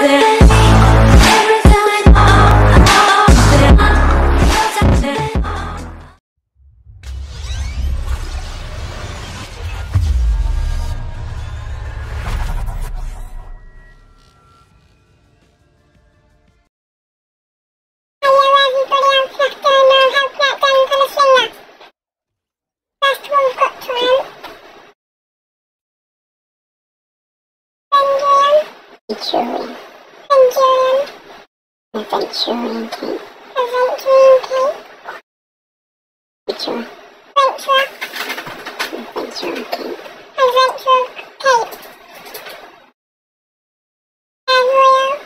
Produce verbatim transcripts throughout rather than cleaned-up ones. Venturing. Venturing. A Venturing King. A Venturing King. Ventura. Ventura. A Venturing King. A Venturing King. Everywhere.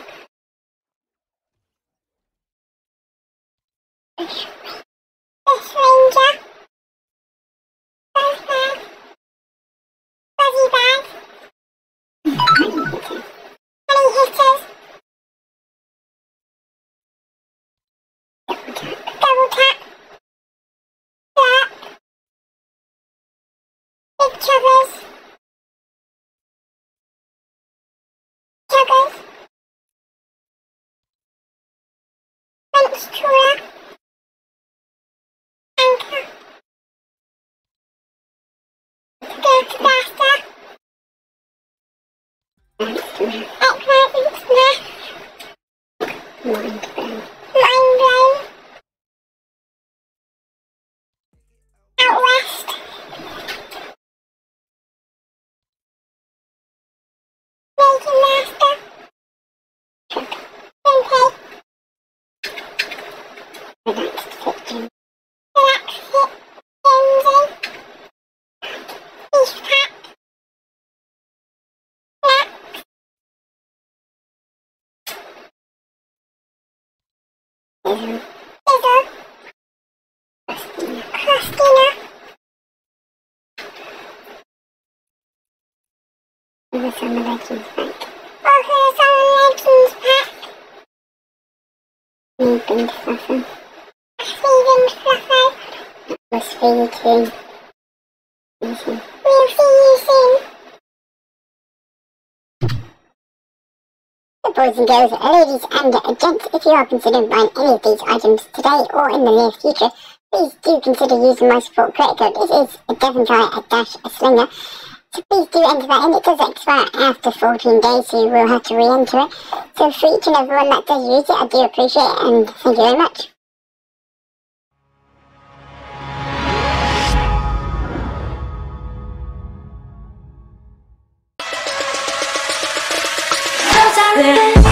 A stranger. First bag. Fuzzy bag. Chuggers. Chuggers. Bench cooler. Anchor. Good blaster. Excellent smith. Mind blown. Mind blown. Out west. Ism. Ism. Christina. Christina. Who are some of the legends like? Oh, who are some of the legends pack? We've been fluffing. We've been fluffing. We'll see you soon. We'll see you soon. Boys and girls, ladies and gents, if you are considering buying any of these items today or in the near future, please do consider using my support credit code. It is devonfellaslinger. So please do enter that in. It does expire after fourteen days, so you will have to re-enter it. So for each and everyone that does use it, I do appreciate it, and thank you very much. Yeah.